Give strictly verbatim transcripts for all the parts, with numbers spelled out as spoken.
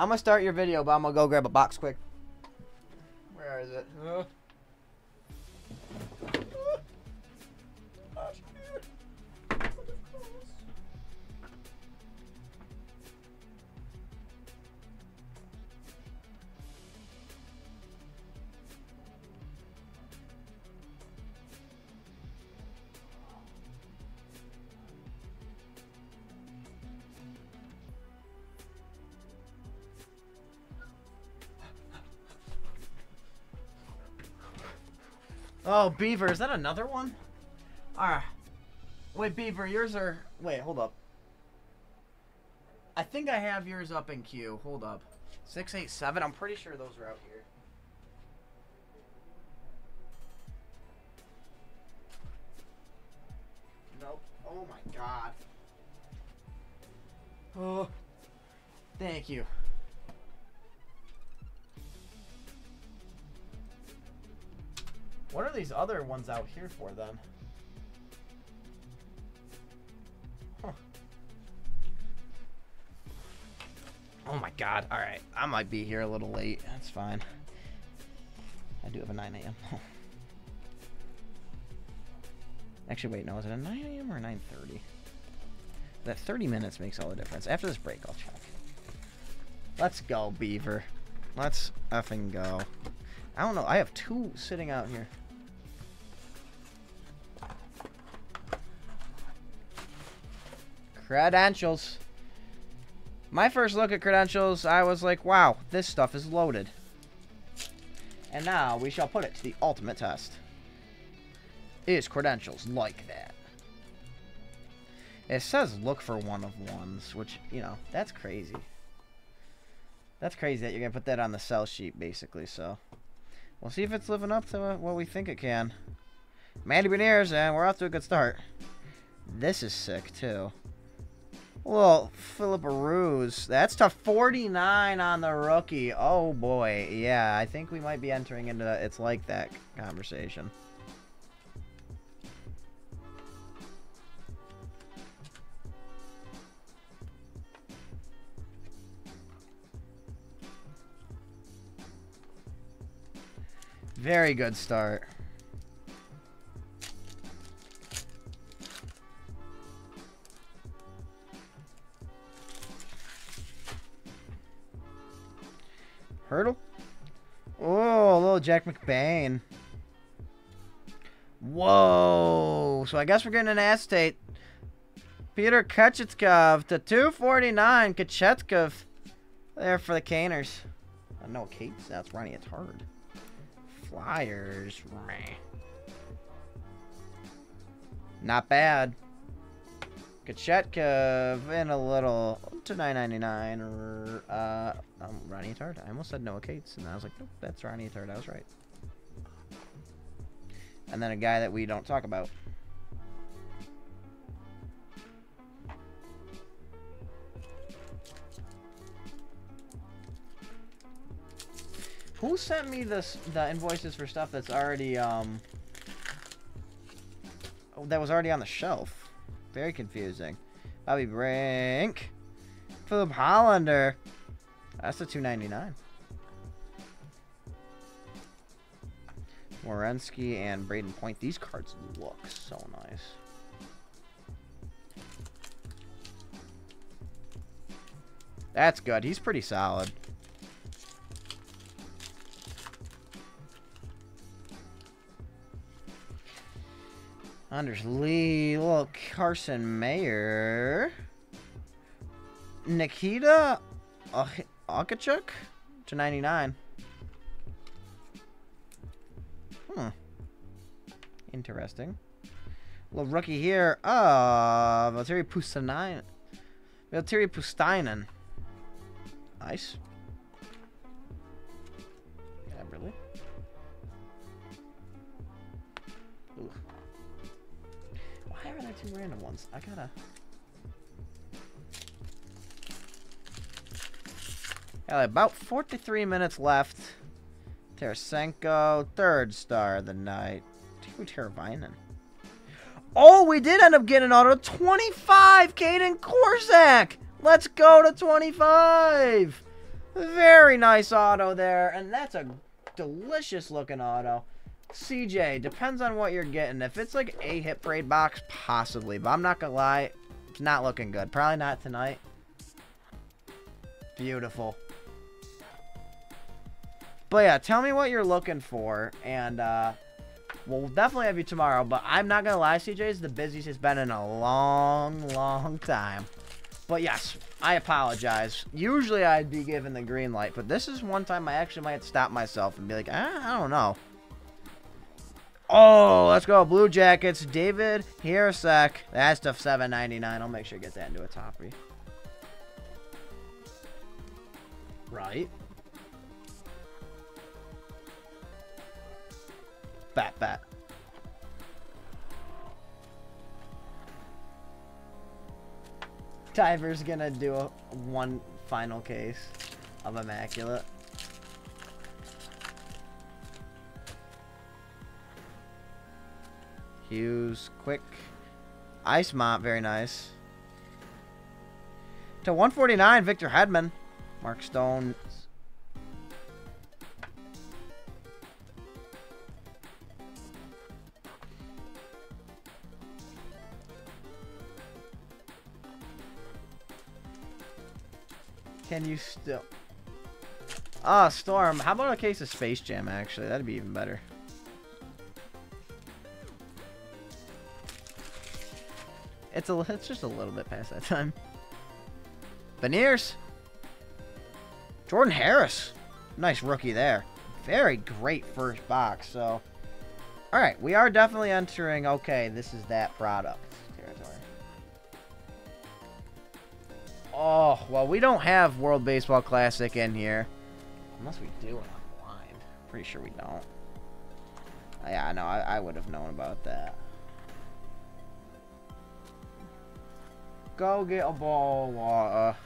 I'm going to start your video, but I'm going to go grab a box quick. Where is it? Huh? Oh, Beaver, is that another one? Alright. Wait, Beaver, yours are... Wait, hold up. I think I have yours up in queue. Hold up. six eight seven? I'm pretty sure those are out here. Nope. Oh my god. Oh. Thank you. What are these other ones out here for, then? Huh. Oh my god, alright. I might be here a little late. That's fine. I do have a nine A M Actually, wait, no. Is it a nine A M or a nine thirty? That thirty minutes makes all the difference. After this break, I'll check. Let's go, Beaver. Let's effing go. I don't know. I have two sitting out here. Credentials. My first look at credentials, I was like, wow, this stuff is loaded. And now we shall put it to the ultimate test. Is credentials like that? It says look for one of ones, which, you know, that's crazy. That's crazy that you're going to put that on the sell sheet, basically, so. We'll see if it's living up to what we think it can. Mandy Berniers, and we're off to a good start. This is sick, too. Well, Philip Ruse. That's to forty-nine on the rookie. Oh, boy. Yeah, I think we might be entering into the, it's like that conversation. Very good start. Hurdle. Oh, little Jack McBain. Whoa. So I guess we're getting an acetate. Pyotr Kochetkov to two forty-nine. Kochetkov there for the Caners. I know what Kate's. That's Ronnie Tard. Flyers. Not bad. Kochetkov in a little to nine ninety-nine. Uh, um, Ronnie Tard. I almost said Noah Cates, and I was like, nope, that's Ronnie Tard. I was right. And then a guy that we don't talk about. Who sent me this, the invoices for stuff that's already, um, that was already on the shelf? Very confusing. Bobby Brink. Philip Hollander. That's a two ninety-nine. Werenski and Braden Point. These cards look so nice. That's good. He's pretty solid. Anders Lee, little Carson Meyer, Nikita Akachuk to ninety-nine. Hmm. Interesting. Little rookie here. Uh, Valtteri Pustainen. Valtteri Pustainen. Nice. Yeah, really? Ooh. Why are there two random ones? I gotta... Yeah, about forty-three minutes left. Tarasenko, third star of the night. Two Tarvainen. Oh, we did end up getting auto twenty-five! Caden Korsak! Let's go to twenty-five! Very nice auto there, and that's a delicious looking auto. C J, depends on what you're getting. If it's like a hit parade box, possibly, but I'm not gonna lie, it's not looking good. Probably not tonight. Beautiful. But yeah, tell me what you're looking for, and uh, we'll definitely have you tomorrow. But I'm not gonna lie, C J's the busiest it's been in a long, long time. But yes, I apologize. Usually I'd be given the green light, but this is one time I actually might stop myself and be like, I, I don't know. Oh, let's go, Blue Jackets. David, Hirasek. That's the seven ninety-nine. I'll make sure to get that into a toppy. Right. Bat, bat. Diver's gonna do a one final case of immaculate. Hughes, quick. Ice Mop, very nice. To one forty-nine, Victor Hedman. Mark Stone. Can you still... Ah, oh, Storm. How about a case of Space Jam, actually? That'd be even better. It's a, it's just a little bit past that time. Berniers. Jordan Harris. Nice rookie there. Very great first box, so... Alright, we are definitely entering... Okay, this is that product territory. Oh, well, we don't have World Baseball Classic in here. Unless we do, and I'm blind. Pretty sure we don't. Yeah, I know. I, I would have known about that. Go get a ball of water.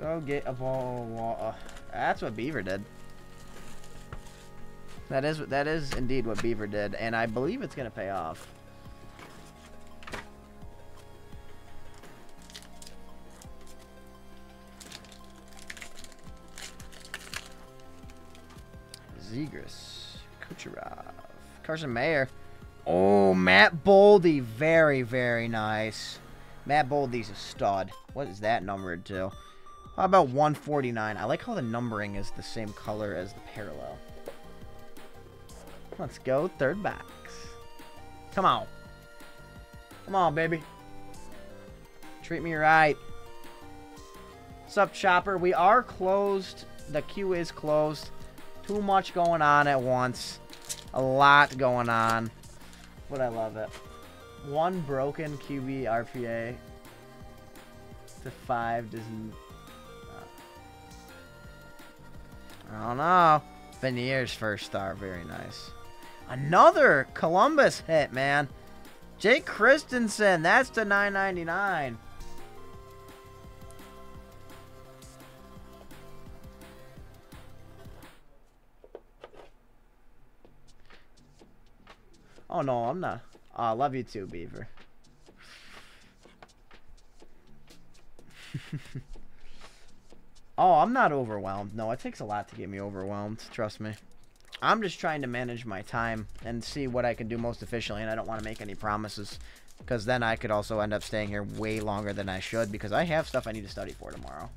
Go get a ball of water. That's what Beaver did. That is, that is indeed what Beaver did, and I believe it's going to pay off. Zegras, Kucherov, Carson Meyer. Oh, Matt Boldy. Very, very nice. Matt Boldy's a stud. What is that numbered to? How about one forty-nine? I like how the numbering is the same color as the parallel. Let's go. Third box. Come on. Come on, baby. Treat me right. What's up, Chopper? We are closed. The queue is closed. Too much going on at once. A lot going on. But I love it. One broken Q B R P A to five doesn't... Uh, I don't know. Veneers first star. Very nice. Another Columbus hit, man. Jake Kristensen. That's the nine ninety-nine. Oh, no, I'm not. I uh, love you too, Beaver. Oh, I'm not overwhelmed. No, it takes a lot to get me overwhelmed. Trust me. I'm just trying to manage my time and see what I can do most efficiently, and I don't want to make any promises because then I could also end up staying here way longer than I should because I have stuff I need to study for tomorrow.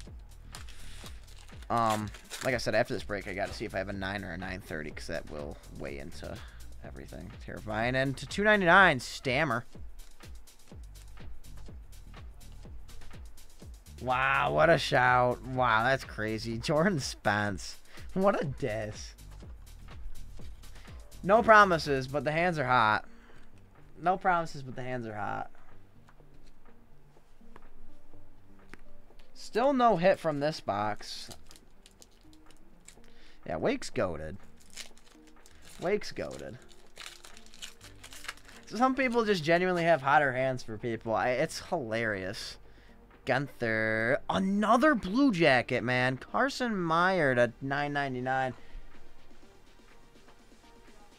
Um, like I said, after this break, I got to see if I have a nine or a nine thirty because that will weigh into... everything. Tarvainen and to two ninety-nine, Stammer. Wow, what a shout. Wow, that's crazy. Jordan Spence. What a diss. No promises, but the hands are hot. No promises, but the hands are hot. Still no hit from this box. Yeah, Wake's goated. Wake's goated. Some people just genuinely have hotter hands for people. I, it's hilarious. Gunther. Another Blue Jacket, man. Carson Meyer to nine ninety-nine.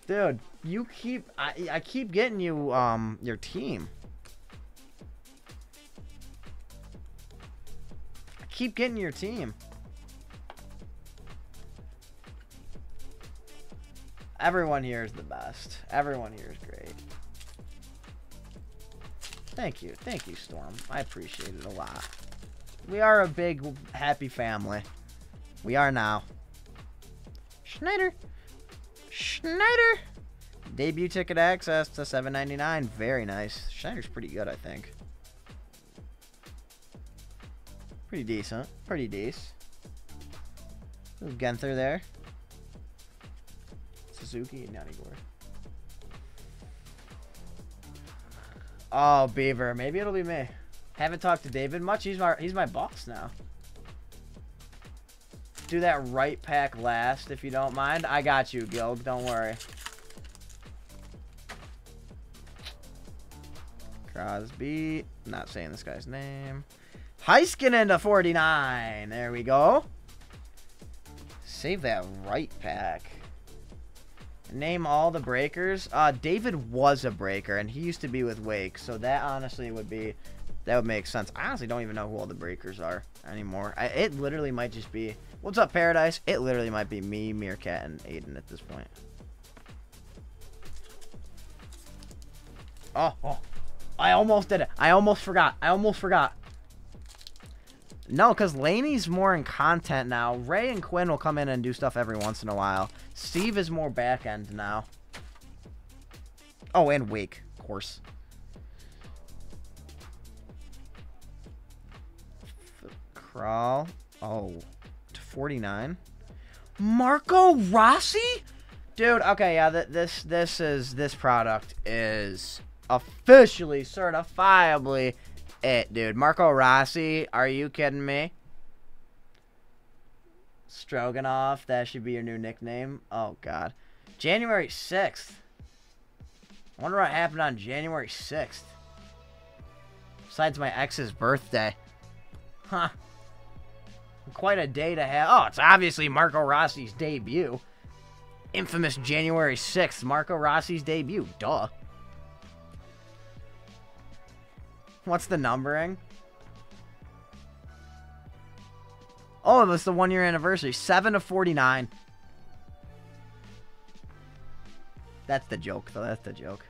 Dude, you keep... I, I keep getting you um your team. I keep getting your team. Everyone here is the best. Everyone here is great. Thank you. Thank you, Storm. I appreciate it a lot. We are a big, happy family. We are now. Schneider. Schneider. Debut ticket access to seven ninety-nine. Very nice. Schneider's pretty good, I think. Pretty decent. Pretty decent. Little Gunther there. Suzuki and Yanni Gore. Oh, Beaver. Maybe it'll be me. Haven't talked to David much. He's my he's my boss now. Do that right pack last, if you don't mind. I got you, Gilg. Don't worry. Crosby. I'm not saying this guy's name. Heiskanen to forty-nine. There we go. Save that right pack. Name all the breakers. Uh, David was a breaker, and he used to be with Wake, so that honestly would be... That would make sense. I honestly don't even know who all the breakers are anymore. I, it literally might just be... What's up, Paradise? It literally might be me, Meerkat, and Aiden at this point. Oh, oh. I almost did it. I almost forgot. I almost forgot. No, because Laney's more in content now. Ray and Quinn will come in and do stuff every once in a while. Steve is more back-end now. Oh, and Wake, of course. Crawl. Oh, to forty-nine. Marco Rossi, dude. Okay, yeah. Th this this is this product is officially, certifiably it, dude. Marco Rossi. Are you kidding me? Stroganoff. That should be your new nickname. Oh God. January sixth. I wonder what happened on January sixth. Besides my ex's birthday. Huh. Quite a day to have. Oh, it's obviously Marco Rossi's debut. Infamous January sixth, Marco Rossi's debut. Duh. What's the numbering? Oh, that's the one-year anniversary. seven of forty-nine. That's the joke, though. That's the joke.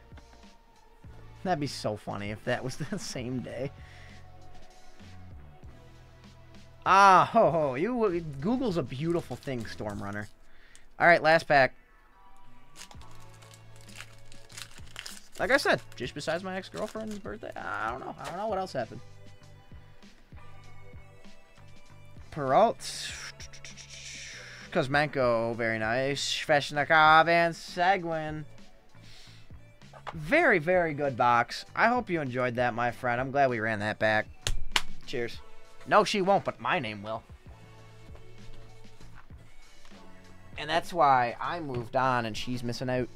That'd be so funny if that was the same day. Ah, ho, ho. You, Google's a beautiful thing, Storm Runner. All right, last pack. Like I said, just besides my ex-girlfriend's birthday, I don't know. I don't know what else happened. Peralt. Kuzmenko, very nice. Sveshnikov and Seguin. Very, very good box. I hope you enjoyed that, my friend. I'm glad we ran that back. Cheers. No, she won't, but my name will. And that's why I moved on and she's missing out.